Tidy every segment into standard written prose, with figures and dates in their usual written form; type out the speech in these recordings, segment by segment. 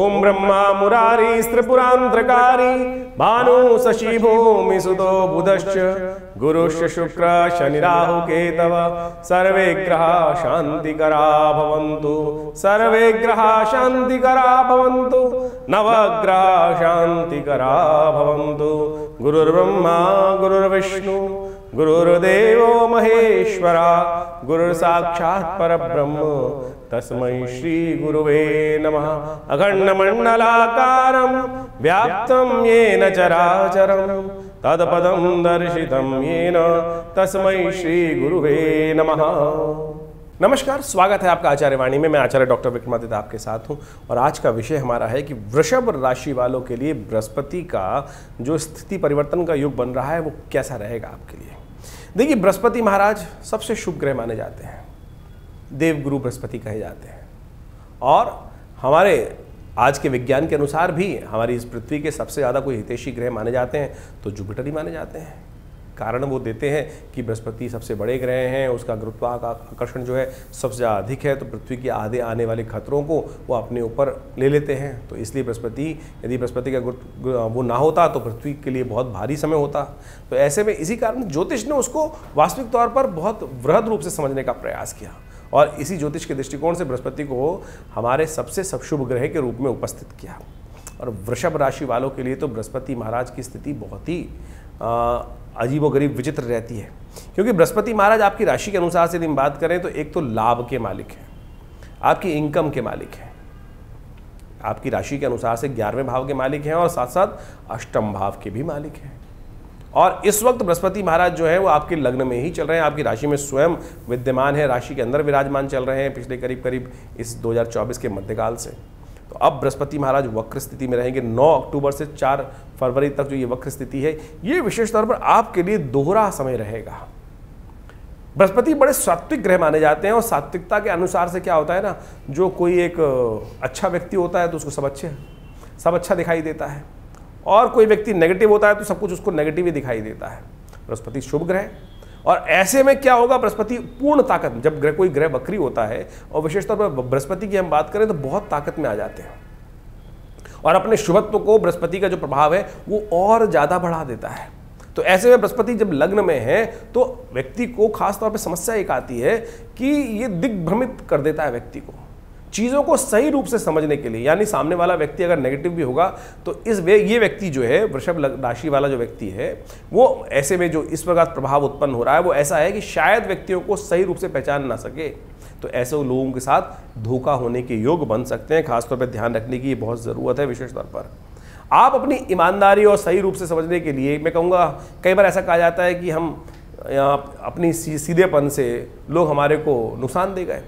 ओम ब्रह्मा मुरारी त्रिपुरांतकारी भानु शशिभूमि सुतो बुधश्च गुरुश्च शुक्र शनिराहु केतव सर्वे ग्रहा शांतिकरा भवन्तु नवग्रह शांतिकरा भवन्तु। गुरुर्ब्रह्मा गुरुर्विष्णु गुरुर्देवो महेश्वरा गुरुर्साक्षात् परब्रह्म तस्मै श्री गुरुवे नमः। अखण्डमण्डलाकारं व्याप्तं येन चराचरं तत्पदं दर्शितं येन तस्मै श्री गुरुवे नमः। नमस्कार, स्वागत है आपका आचार्यवाणी में। मैं आचार्य डॉक्टर विक्रमादित्य आपके साथ हूं और आज का विषय हमारा है कि वृषभ राशि वालों के लिए बृहस्पति का जो स्थिति परिवर्तन का योग बन रहा है वो कैसा रहेगा आपके लिए। देखिए, बृहस्पति महाराज सबसे शुभ ग्रह माने जाते हैं, देवगुरु बृहस्पति कहे जाते हैं और हमारे आज के विज्ञान के अनुसार भी हमारी इस पृथ्वी के सबसे ज़्यादा कोई हितैषी ग्रह माने जाते हैं तो जुपिटर ही माने जाते हैं। कारण वो देते हैं कि बृहस्पति सबसे बड़े ग्रह हैं, उसका गुरुत्वाकर्षण जो है सबसे ज़्यादा अधिक है तो पृथ्वी के आधे आने वाले खतरों को वो अपने ऊपर ले लेते हैं। तो इसलिए बृहस्पति, यदि बृहस्पति का वो ना होता तो पृथ्वी के लिए बहुत भारी समय होता। तो ऐसे में इसी कारण ज्योतिष ने उसको वास्तविक तौर पर बहुत वृहद रूप से समझने का प्रयास किया और इसी ज्योतिष के दृष्टिकोण से बृहस्पति को हमारे सबसे शुभ ग्रह के रूप में उपस्थित किया। और वृषभ राशि वालों के लिए तो बृहस्पति महाराज की स्थिति बहुत ही अजीबोगरीब विचित्र रहती है, क्योंकि बृहस्पति महाराज आपकी राशि के अनुसार से यदि हम बात करें तो एक तो लाभ के मालिक हैं, आपकी इनकम के मालिक हैं, आपकी राशि के अनुसार से 11वें भाव के मालिक हैं और साथ साथ 8वें भाव के भी मालिक हैं। और इस वक्त बृहस्पति महाराज जो है वो आपके लग्न में ही चल रहे हैं, आपकी राशि में स्वयं विद्यमान है, राशि के अंदर विराजमान चल रहे हैं पिछले करीब करीब इस 2024 के मध्यकाल से। तो अब बृहस्पति महाराज वक्र स्थिति में रहेंगे 9 अक्टूबर से 4 फरवरी तक। जो ये वक्र स्थिति है ये विशेष तौर पर आपके लिए दोहरा समय रहेगा। बृहस्पति बड़े सात्विक ग्रह माने जाते हैं और सात्विकता के अनुसार से क्या होता है ना, जो कोई एक अच्छा व्यक्ति होता है तो उसको सब अच्छा दिखाई देता है और कोई व्यक्ति नेगेटिव होता है तो सब कुछ उसको नेगेटिव ही दिखाई देता है। बृहस्पति शुभ ग्रह और ऐसे में क्या होगा, बृहस्पति पूर्ण ताकत, जब ग्रह कोई ग्रह वक्री होता है और विशेषतौर पर बृहस्पति की हम बात करें तो बहुत ताकत में आ जाते हैं और अपने शुभत्व को बृहस्पति का जो प्रभाव है वो और ज़्यादा बढ़ा देता है। तो ऐसे में बृहस्पति जब लग्न में है तो व्यक्ति को खासतौर पर समस्या एक आती है कि ये दिग्भ्रमित कर देता है व्यक्ति को चीज़ों को सही रूप से समझने के लिए। यानी सामने वाला व्यक्ति अगर नेगेटिव भी होगा तो ये व्यक्ति जो है, वृषभ राशि वाला जो व्यक्ति है वो ऐसे में जो इस प्रकार प्रभाव उत्पन्न हो रहा है वो ऐसा है कि शायद व्यक्तियों को सही रूप से पहचान ना सके। तो ऐसे लोगों के साथ धोखा होने के योग बन सकते हैं, खासतौर पर ध्यान रखने की बहुत ज़रूरत है। विशेष तौर पर आप अपनी ईमानदारी और सही रूप से समझने के लिए, मैं कहूँगा कई बार ऐसा कहा जाता है कि हम अपनी सीधेपन से लोग हमारे को नुकसान दे गए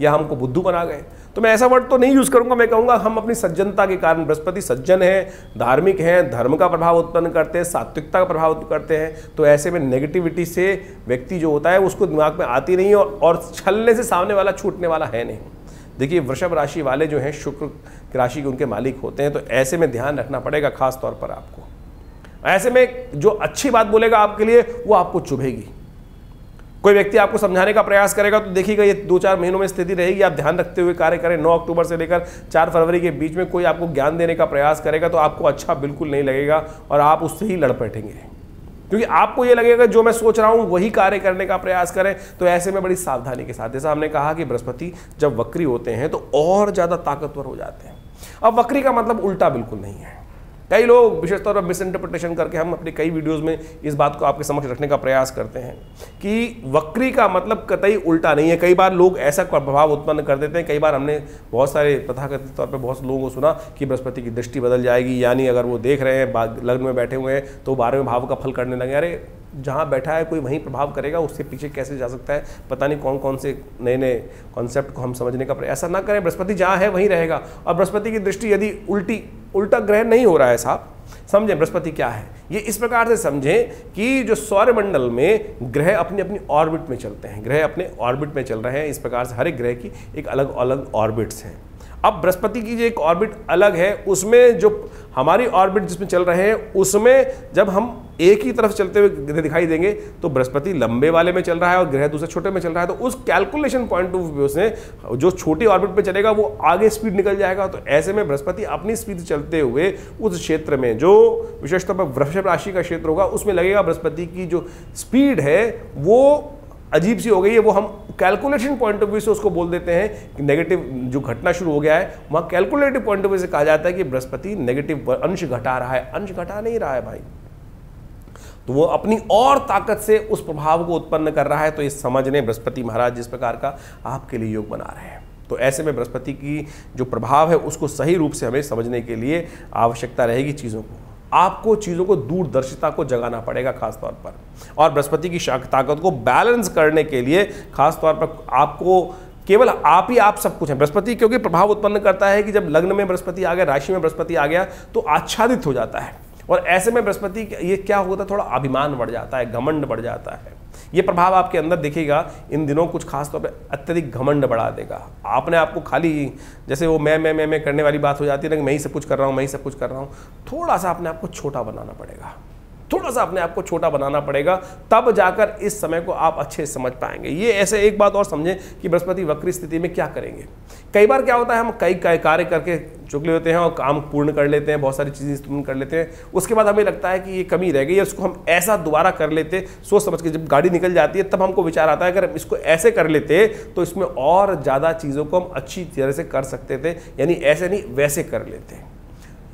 या हमको बुद्धू बना गए, तो मैं ऐसा वर्ड तो नहीं यूज़ करूंगा। मैं कहूंगा हम अपनी सज्जनता के कारण, बृहस्पति सज्जन है, धार्मिक हैं, धर्म का प्रभाव उत्पन्न करते हैं, सात्विकता का प्रभाव उत्पन्न करते हैं, तो ऐसे में नेगेटिविटी से व्यक्ति जो होता है उसको दिमाग में आती नहीं और छलने से सामने वाला छूटने वाला है नहीं। देखिए, वृषभ राशि वाले जो हैं शुक्र राशि के उनके मालिक होते हैं, तो ऐसे में ध्यान रखना पड़ेगा खास तौर पर आपको। ऐसे में जो अच्छी बात बोलेगा आपके लिए वो आपको चुभेगी। कोई व्यक्ति आपको समझाने का प्रयास करेगा तो देखिएगा ये 2-4 महीनों में स्थिति रहेगी, आप ध्यान रखते हुए कार्य करें। 9 अक्टूबर से लेकर 4 फरवरी के बीच में कोई आपको ज्ञान देने का प्रयास करेगा तो आपको अच्छा बिल्कुल नहीं लगेगा और आप उससे ही लड़ बैठेंगे, क्योंकि आपको ये लगेगा जो मैं सोच रहा हूँ वही कार्य करने का प्रयास करें। तो ऐसे में बड़ी सावधानी के साथ, जैसा हमने कहा कि बृहस्पति जब वक्री होते हैं तो और ज़्यादा ताकतवर हो जाते हैं। अब वक्री का मतलब उल्टा बिल्कुल नहीं है, कई लोग विशेषतौर पर मिसइंटरप्रिटेशन करके, हम अपने कई वीडियोस में इस बात को आपके समक्ष रखने का प्रयास करते हैं कि वक्री का मतलब कतई उल्टा नहीं है। कई बार लोग ऐसा प्रभाव उत्पन्न कर देते हैं, कई बार हमने बहुत सारे तथाकथित तौर पर बहुत लोगों को सुना कि बृहस्पति की दृष्टि बदल जाएगी, यानी अगर वो देख रहे हैं लग्न में बैठे हुए हैं तो 12वें भाव का फल करने लगे। अरे जहाँ बैठा है कोई वहीं प्रभाव करेगा, उससे पीछे कैसे जा सकता है। पता नहीं कौन कौन से नए नए कॉन्सेप्ट को हम समझने का प्रयास ना करें। बृहस्पति जहाँ है वहीं रहेगा और बृहस्पति की दृष्टि यदि उल्टा ग्रह नहीं हो रहा है साहब, समझें बृहस्पति क्या है ये इस प्रकार से समझें कि जो सौरमंडल में ग्रह अपनी अपनी ऑर्बिट में चलते हैं, ग्रह अपने ऑर्बिट में चल रहे हैं, इस प्रकार से हर एक ग्रह की एक अलग अलग ऑर्बिट्स हैं। अब बृहस्पति की जो एक ऑर्बिट अलग है, उसमें जो हमारी ऑर्बिट जिसमें चल रहे हैं उसमें जब हम एक ही तरफ चलते हुए ग्रह दिखाई देंगे तो बृहस्पति लंबे वाले में चल रहा है और ग्रह दूसरे छोटे में चल रहा है, तो उस कैलकुलेशन पॉइंट ऑफ व्यू से जो छोटी ऑर्बिट पे चलेगा वो आगे स्पीड निकल जाएगा। तो ऐसे में बृहस्पति अपनी स्पीड चलते हुए उस क्षेत्र में जो विशेषतौर पर वृषभ राशि का क्षेत्र होगा उसमें लगेगा बृहस्पति की जो स्पीड है वो अजीब सी हो गई है। वो हम कैलकुलेशन पॉइंट ऑफ व्यू से उसको बोल देते हैं कि नेगेटिव जो घटना शुरू हो गया है, वहाँ कैलकुलेटिव पॉइंट ऑफ व्यू से कहा जाता है कि बृहस्पति नेगेटिव अंश घटा रहा है। अंश घटा नहीं रहा है भाई, तो वो अपनी और ताकत से उस प्रभाव को उत्पन्न कर रहा है। तो ये समझने बृहस्पति महाराज जिस प्रकार का आपके लिए योग बना रहे हैं, तो ऐसे में बृहस्पति की जो प्रभाव है उसको सही रूप से हमें समझने के लिए आवश्यकता रहेगी। चीज़ों को आपको चीज़ों को दूरदर्शिता को जगाना पड़ेगा खासतौर पर, और बृहस्पति की ताकत को बैलेंस करने के लिए खासतौर पर आपको केवल आप ही आप सब कुछ हैं। बृहस्पति क्योंकि प्रभाव उत्पन्न करता है कि जब लग्न में बृहस्पति आ गया, राशि में बृहस्पति आ गया तो आच्छादित हो जाता है, और ऐसे में बृहस्पति ये क्या होता है, थोड़ा अभिमान बढ़ जाता है, घमंड बढ़ जाता है। ये प्रभाव आपके अंदर दिखेगा इन दिनों, कुछ खास तौर पे अत्यधिक घमंड बढ़ा देगा। आपने आपको खाली जैसे वो मैं करने वाली बात हो जाती है ना, कि मैं ही सब कुछ कर रहा हूँ, मैं ही सब कुछ कर रहा हूँ, थोड़ा सा अपने आप को छोटा बनाना पड़ेगा, थोड़ा सा अपने आप को छोटा बनाना पड़ेगा, तब जाकर इस समय को आप अच्छे से समझ पाएंगे। ये ऐसे एक बात और समझें कि बृहस्पति वक्री स्थिति में क्या करेंगे। कई बार क्या होता है, हम कई कार्य करके चुकले होते हैं और काम पूर्ण कर लेते हैं, बहुत सारी चीज़ें पूर्ण कर लेते हैं, उसके बाद हमें लगता है कि ये कमी रह गई है, उसको हम ऐसा दोबारा कर लेते, सोच समझ के। जब गाड़ी निकल जाती है तब हमको विचार आता है अगर हम इसको ऐसे कर लेते तो इसमें और ज़्यादा चीज़ों को हम अच्छी तरह से कर सकते थे, यानी ऐसे नहीं वैसे कर लेते।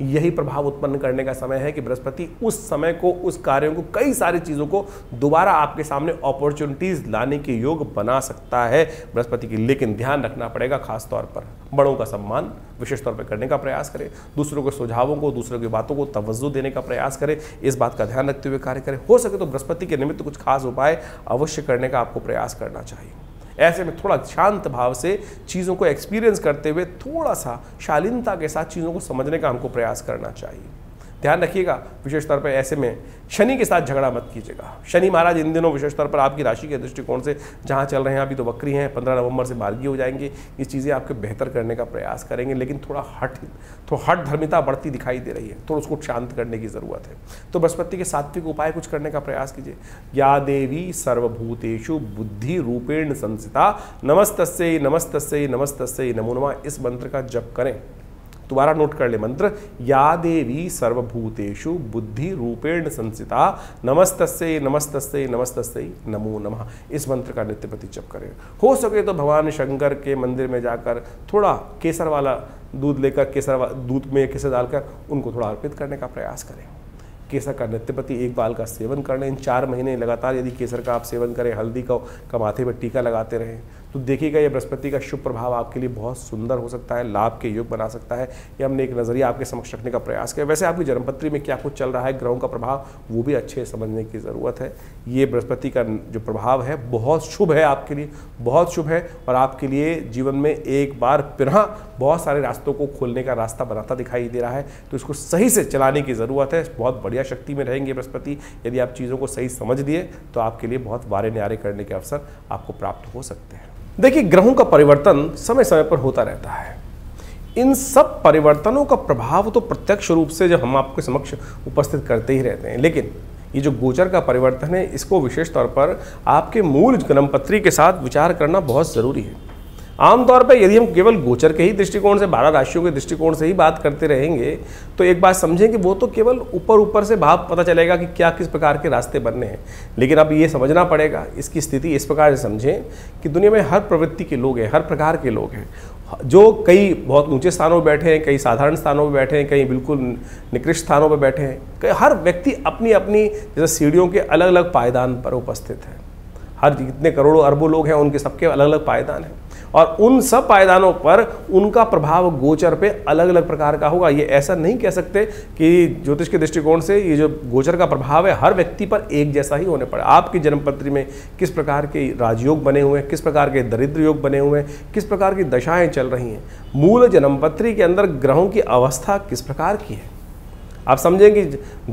यही प्रभाव उत्पन्न करने का समय है कि बृहस्पति उस समय को, उस कार्यों को, कई सारी चीज़ों को दोबारा आपके सामने अपॉर्चुनिटीज़ लाने के योग बना सकता है बृहस्पति की। लेकिन ध्यान रखना पड़ेगा खास तौर पर, बड़ों का सम्मान विशेष तौर पर करने का प्रयास करें, दूसरों के सुझावों को, दूसरों की बातों को तवज्जो देने का प्रयास करें, इस बात का ध्यान रखते हुए कार्य करें। हो सके तो बृहस्पति के निमित्त कुछ खास उपाय अवश्य करने का आपको प्रयास करना चाहिए। ऐसे में थोड़ा शांत भाव से चीज़ों को एक्सपीरियंस करते हुए थोड़ा सा शालीनता के साथ चीज़ों को समझने का हमको प्रयास करना चाहिए। ध्यान रखिएगा विशेष तौर पर ऐसे में शनि के साथ झगड़ा मत कीजिएगा। शनि महाराज इन दिनों विशेष तौर पर आपकी राशि के दृष्टिकोण से जहाँ चल रहे हैं, अभी तो वक्री हैं, 15 नवंबर से मार्गी हो जाएंगे, ये चीज़ें आपके बेहतर करने का प्रयास करेंगे, लेकिन थोड़ा हट धर्मिता बढ़ती दिखाई दे रही है, थोड़ा उसको शांत करने की ज़रूरत है। तो बृहस्पति के सात्विक उपाय कुछ करने का प्रयास कीजिए। या देवी सर्वभूतेषु बुद्धि रूपेण संस्थिता नमस्तस्यै नमस्तस्यै नमस्तस्यै नमो नमः, इस मंत्र का जप करें। दोबारा नोट कर ले मंत्र, या देवी सर्वभूतेषु बुद्धि रूपेण संस्थिता नमस्तस्यै नमस्तस्यै नमस्तस्यै नमो नमः, इस मंत्र का नित्य प्रति जप करें। हो सके तो भगवान शंकर के मंदिर में जाकर थोड़ा केसर वाला दूध लेकर, केसर दूध में केसर डालकर उनको थोड़ा अर्पित करने का प्रयास करें। केसर का नित्य प्रति एक बाल का सेवन कर लें। 4 महीने लगातार यदि केसर का आप सेवन करें, हल्दी का माथे पर टीका लगाते रहें, तो देखिएगा ये बृहस्पति का शुभ प्रभाव आपके लिए बहुत सुंदर हो सकता है, लाभ के योग बना सकता है। ये हमने एक नज़रिया आपके समक्ष रखने का प्रयास किया। वैसे आपकी जन्मपत्री में क्या कुछ चल रहा है, ग्रहों का प्रभाव, वो भी अच्छे समझने की ज़रूरत है। ये बृहस्पति का जो प्रभाव है बहुत शुभ है आपके लिए, बहुत शुभ है, और आपके लिए जीवन में एक बार फिर बहुत सारे रास्तों को खोलने का रास्ता बनाता दिखाई दे रहा है। तो इसको सही से चलाने की ज़रूरत है। बहुत बढ़िया शक्ति में रहेंगे बृहस्पति, यदि आप चीज़ों को सही समझ लिए तो आपके लिए बहुत वारे न्यारे करने के अवसर आपको प्राप्त हो सकते हैं। देखिए, ग्रहों का परिवर्तन समय समय पर होता रहता है। इन सब परिवर्तनों का प्रभाव तो प्रत्यक्ष रूप से जब हम आपके समक्ष उपस्थित करते ही रहते हैं, लेकिन ये जो गोचर का परिवर्तन है इसको विशेष तौर पर आपके मूल जन्मपत्री के साथ विचार करना बहुत ज़रूरी है। आमतौर पर यदि हम केवल गोचर के ही दृष्टिकोण से, 12 राशियों के दृष्टिकोण से ही बात करते रहेंगे तो एक बात समझें कि वो तो केवल ऊपर ऊपर से भाव पता चलेगा कि क्या किस प्रकार के रास्ते बनने हैं, लेकिन अब ये समझना पड़ेगा, इसकी स्थिति इस प्रकार से समझें कि दुनिया में हर प्रवृत्ति के लोग हैं, हर प्रकार के लोग हैं, जो कई बहुत ऊंचे स्थानों पर बैठे हैं, कई साधारण स्थानों पर बैठे हैं, कई बिल्कुल निकृष्ट स्थानों पर बैठे हैं। हर व्यक्ति अपनी अपनी जैसे सीढ़ियों के अलग अलग पायदान पर उपस्थित है। हर जितने करोड़ों अरबों लोग हैं उनके सबके अलग अलग पायदान हैं, और उन सब पायदानों पर उनका प्रभाव गोचर पे अलग अलग प्रकार का होगा। ये ऐसा नहीं कह सकते कि ज्योतिष के दृष्टिकोण से ये जो गोचर का प्रभाव है हर व्यक्ति पर एक जैसा ही होने पड़ा। आपकी जन्मपत्री में किस प्रकार के राजयोग बने हुए हैं, किस प्रकार के दरिद्र योग बने हुए हैं, किस प्रकार की दशाएँ चल रही हैं, मूल जन्मपत्री के अंदर ग्रहों की अवस्था किस प्रकार की है। आप समझें कि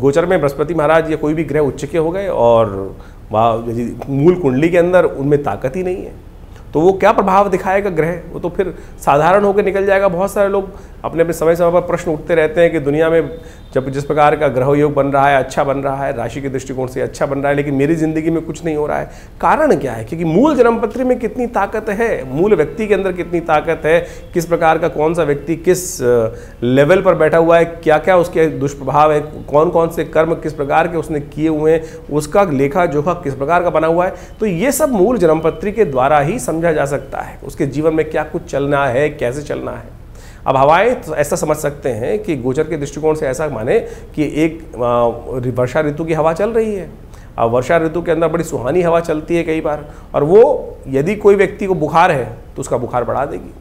गोचर में बृहस्पति महाराज या कोई भी ग्रह उच्च के हो गए और मूल कुंडली के अंदर उनमें ताकत ही नहीं है, तो वो क्या प्रभाव दिखाएगा ग्रह, वो तो फिर साधारण होकर निकल जाएगा। बहुत सारे लोग अपने अपने समय समय पर प्रश्न उठते रहते हैं कि दुनिया में जब जिस प्रकार का ग्रह योग बन रहा है, अच्छा बन रहा है, राशि के दृष्टिकोण से अच्छा बन रहा है, लेकिन मेरी ज़िंदगी में कुछ नहीं हो रहा है, कारण क्या है? क्योंकि मूल जन्मपत्री में कितनी ताकत है, मूल व्यक्ति के अंदर कितनी ताकत है, किस प्रकार का कौन सा व्यक्ति किस लेवल पर बैठा हुआ है, क्या क्या उसके दुष्प्रभाव है, कौन कौन से कर्म किस प्रकार के उसने किए हुए हैं, उसका लेखा जोखा किस प्रकार का बना हुआ है, तो ये सब मूल जन्मपत्री के द्वारा ही समझा जा सकता है। उसके जीवन में क्या कुछ चलना है, कैसे चलना है। अब हवाएं तो ऐसा समझ सकते हैं कि गोचर के दृष्टिकोण से ऐसा माने कि एक वर्षा ऋतु की हवा चल रही है। अब वर्षा ऋतु के अंदर बड़ी सुहानी हवा चलती है कई बार, और वो यदि कोई व्यक्ति को बुखार है तो उसका बुखार बढ़ा देगी,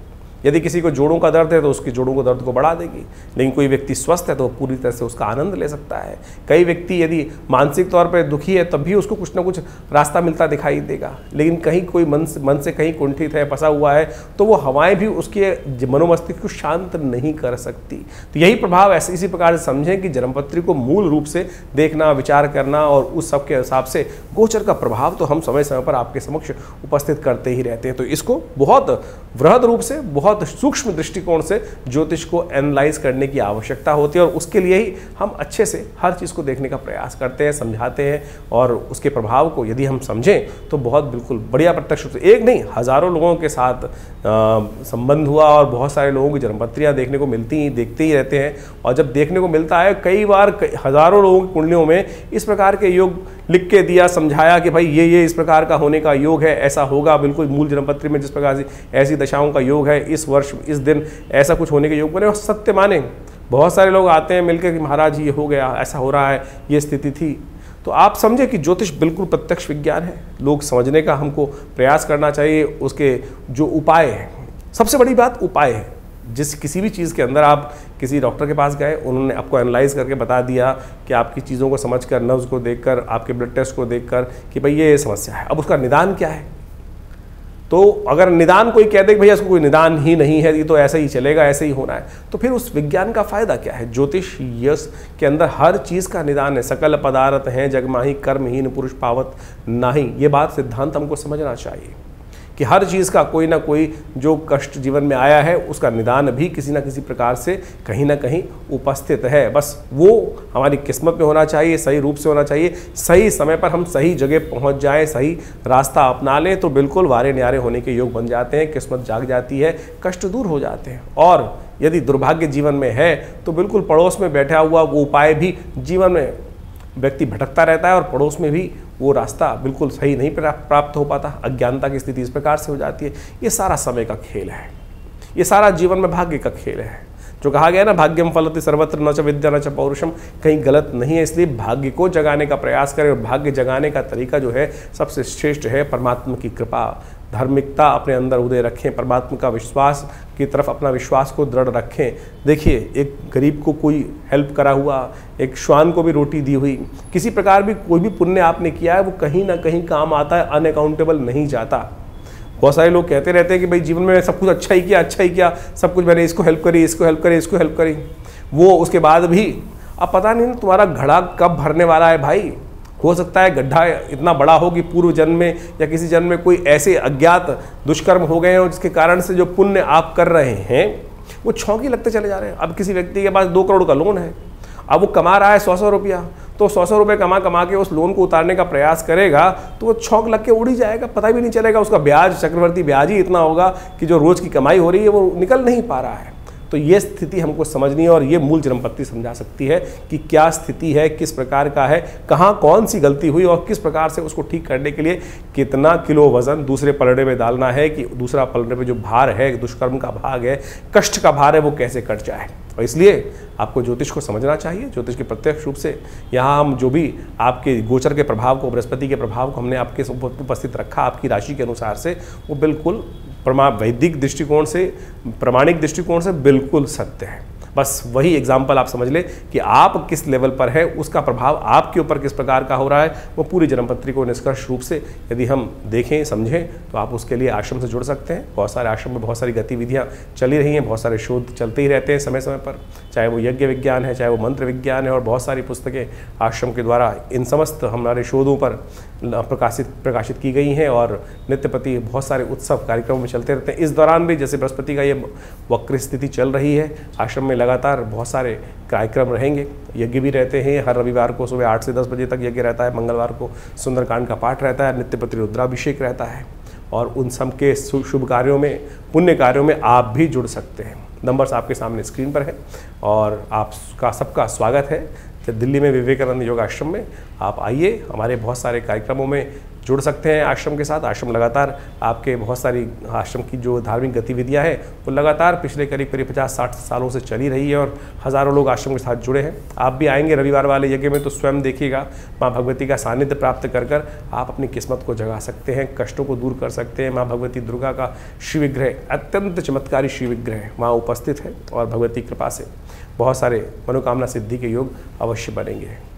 यदि किसी को जोड़ों का दर्द है तो उसके जोड़ों के दर्द को बढ़ा देगी, लेकिन कोई व्यक्ति स्वस्थ है तो पूरी तरह से उसका आनंद ले सकता है। कई व्यक्ति यदि मानसिक तौर पर दुखी है तब भी उसको कुछ ना कुछ रास्ता मिलता दिखाई देगा, लेकिन कहीं कोई मन से कहीं कुंठित है, फंसा हुआ है, तो वो हवाएं भी उसके मनोमस्तिष्क को शांत नहीं कर सकती। तो यही प्रभाव ऐसे इसी प्रकार से समझें कि जन्मपत्री को मूल रूप से देखना, विचार करना, और उस सब के हिसाब से गोचर का प्रभाव तो हम समय समय पर आपके समक्ष उपस्थित करते ही रहते हैं। तो इसको बहुत वृहद रूप से, बहुत सूक्ष्म दृष्टिकोण से ज्योतिष को एनालाइज करने की आवश्यकता होती है, और उसके लिए ही हम अच्छे से हर चीज़ को देखने का प्रयास करते हैं, समझाते हैं, और उसके प्रभाव को यदि हम समझें तो बहुत बिल्कुल बढ़िया प्रत्यक्ष रूप से एक नहीं हज़ारों लोगों के साथ संबंध हुआ, और बहुत सारे लोगों की जन्मपत्रियाँ देखने को मिलती ही देखते ही रहते हैं। और जब देखने को मिलता है कई बार हज़ारों लोगों की कुंडलियों में इस प्रकार के योग लिख के दिया, समझाया कि भाई ये इस प्रकार का होने का योग है, ऐसा होगा, बिल्कुल मूल जन्मपत्री में जिस प्रकार से ऐसी दशाओं का योग है, इस वर्ष इस दिन ऐसा कुछ होने के योग बने, और सत्य माने। बहुत सारे लोग आते हैं मिलकर कि महाराज ये हो गया, ऐसा हो रहा है, ये स्थिति थी। तो आप समझे कि ज्योतिष बिल्कुल प्रत्यक्ष विज्ञान है, लोग समझने का हमको प्रयास करना चाहिए। उसके जो उपाय हैं, सबसे बड़ी बात उपाय है। जिस किसी भी चीज़ के अंदर आप किसी डॉक्टर के पास गए, उन्होंने आपको एनालाइज करके बता दिया कि आपकी चीज़ों को समझकर, नर्व्स को देखकर, आपके ब्लड टेस्ट को देखकर कि भाई ये समस्या है, अब उसका निदान क्या है। तो अगर निदान कोई कह दे कि भैया इसको कोई निदान ही नहीं है, ये तो ऐसे ही चलेगा, ऐसे ही होना है, तो फिर उस विज्ञान का फायदा क्या है। ज्योतिष यश के अंदर हर चीज़ का निदान है। सकल पदार्थ हैं जगमाही, कर्महीन पुरुष पावत नाही, ये बात सिद्धांत हमको समझना चाहिए कि हर चीज़ का कोई ना कोई जो कष्ट जीवन में आया है उसका निदान भी किसी ना किसी प्रकार से कहीं ना कहीं उपस्थित है। बस वो हमारी किस्मत में होना चाहिए, सही रूप से होना चाहिए, सही समय पर हम सही जगह पहुंच जाएं, सही रास्ता अपना लें, तो बिल्कुल वारे न्यारे होने के योग बन जाते हैं, किस्मत जाग जाती है, कष्ट दूर हो जाते हैं। और यदि दुर्भाग्य जीवन में है तो बिल्कुल पड़ोस में बैठा हुआ वो उपाय भी, जीवन में व्यक्ति भटकता रहता है और पड़ोस में भी वो रास्ता बिल्कुल सही नहीं प्राप्त हो पाता, अज्ञानता की स्थिति इस प्रकार से हो जाती है। ये सारा समय का खेल है, ये सारा जीवन में भाग्य का खेल है। जो कहा गया ना, भाग्यम फलति सर्वत्र न च विद्या न च पौरुषम, कहीं गलत नहीं है। इसलिए भाग्य को जगाने का प्रयास करें, और भाग्य जगाने का तरीका जो है सबसे श्रेष्ठ है परमात्मा की कृपा। धार्मिकता अपने अंदर उदय रखें, परमात्मा का विश्वास की तरफ अपना विश्वास को दृढ़ रखें। देखिए, एक गरीब को कोई हेल्प करा हुआ, एक श्वान को भी रोटी दी हुई, किसी प्रकार भी कोई भी पुण्य आपने किया है वो कहीं ना कहीं काम आता है, अनअकाउंटेबल नहीं जाता। बहुत सारे लोग कहते रहते हैं कि भाई जीवन में सब कुछ अच्छा ही किया, अच्छा ही किया, सब कुछ मैंने इसको हेल्प करी, इसको हेल्प करी, इसको हेल्प करी, वो उसके बाद भी अब पता नहीं तुम्हारा घड़ा कब भरने वाला है भाई। हो सकता है गड्ढा इतना बड़ा हो कि पूर्व जन्म में या किसी जन्म में कोई ऐसे अज्ञात दुष्कर्म हो गए हो जिसके कारण से जो पुण्य आप कर रहे हैं वो छौंकी लगते चले जा रहे हैं। अब किसी व्यक्ति के पास 2 करोड़ का लोन है, अब वो कमा रहा है 100-100 रुपया, तो 100-100 रुपये कमा कमा के उस लोन को उतारने का प्रयास करेगा तो वो छौंक लग के उड़ ही जाएगा, पता भी नहीं चलेगा। उसका ब्याज, चक्रवर्ती ब्याज ही इतना होगा कि जो रोज़ की कमाई हो रही है वो निकल नहीं पा रहा है। तो ये स्थिति हमको समझनी है, और ये मूल जन्मपत्री समझा सकती है कि क्या स्थिति है, किस प्रकार का है, कहाँ कौन सी गलती हुई, और किस प्रकार से उसको ठीक करने के लिए कितना किलो वजन दूसरे पलड़े में डालना है कि दूसरा पलड़े में जो भार है, दुष्कर्म का भाग है, कष्ट का भार है, वो कैसे कट जाए। और इसलिए आपको ज्योतिष को समझना चाहिए, ज्योतिष के प्रत्यक्ष रूप से। यहाँ हम जो भी आपके गोचर के प्रभाव को, बृहस्पति के प्रभाव को हमने आपके उपस्थित रखा आपकी राशि के अनुसार से, वो बिल्कुल वैदिक दृष्टिकोण से, प्रमाणिक दृष्टिकोण से बिल्कुल सत्य है। बस वही एग्जाम्पल आप समझ लें कि आप किस लेवल पर है, उसका प्रभाव आपके ऊपर किस प्रकार का हो रहा है, वो पूरी जन्मपत्री को निष्कर्ष रूप से यदि हम देखें समझें तो आप उसके लिए आश्रम से जुड़ सकते हैं। बहुत सारे आश्रम में बहुत सारी गतिविधियाँ चली रही हैं, बहुत सारे शोध चलते ही रहते हैं समय समय पर, चाहे वो यज्ञ विज्ञान है, चाहे वो मंत्र विज्ञान है, और बहुत सारी पुस्तकें आश्रम के द्वारा इन समस्त हमारे शोधों पर प्रकाशित की गई हैं और नित्य प्रति बहुत सारे उत्सव कार्यक्रमों में चलते रहते हैं। इस दौरान भी जैसे बृहस्पति का ये वक्र स्थिति चल रही है, आश्रम में लगातार बहुत सारे कार्यक्रम रहेंगे, यज्ञ भी रहते हैं। हर रविवार को सुबह 8 से 10 बजे तक यज्ञ रहता है, मंगलवार को सुंदरकांड का पाठ रहता है, नित्य प्रति रुद्राभिषेक रहता है, और उन सब के शुभ कार्यों में, पुण्य कार्यों में आप भी जुड़ सकते हैं। नंबर्स आपके सामने स्क्रीन पर है और आपका सबका स्वागत है दिल्ली में विवेकानंद योगाश्रम में। आप आइए, हमारे बहुत सारे कार्यक्रमों में जुड़ सकते हैं आश्रम के साथ। आश्रम लगातार आपके बहुत सारी आश्रम की जो धार्मिक गतिविधियां हैं वो लगातार पिछले करीब 50-60 सालों से चली रही है और हज़ारों लोग आश्रम के साथ जुड़े हैं। आप भी आएंगे रविवार वाले यज्ञ में तो स्वयं देखिएगा, माँ भगवती का सानिध्य प्राप्त कर कर आप अपनी किस्मत को जगा सकते हैं, कष्टों को दूर कर सकते हैं। माँ भगवती दुर्गा का शिव विग्रह अत्यंत चमत्कारी शिव विग्रह वहाँ उपस्थित है और भगवती कृपा से बहुत सारे मनोकामना सिद्धि के योग अवश्य बनेंगे।